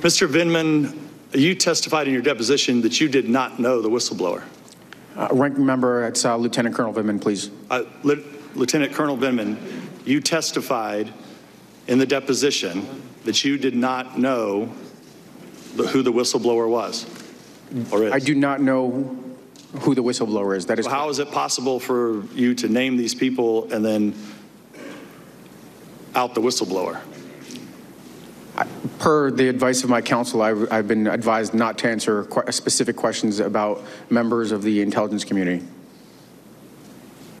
Mr. Vindman, you testified in your deposition that you did not know the whistleblower. Ranking member, it's Lieutenant Colonel Vindman, please. Lieutenant Colonel Vindman, you testified in the deposition that you did not know who the whistleblower was. Or is. I do not know who the whistleblower is. That is. Well, how is it possible for you to name these people and then out the whistleblower? Per the advice of my counsel, I've been advised not to answer specific questions about members of the intelligence community.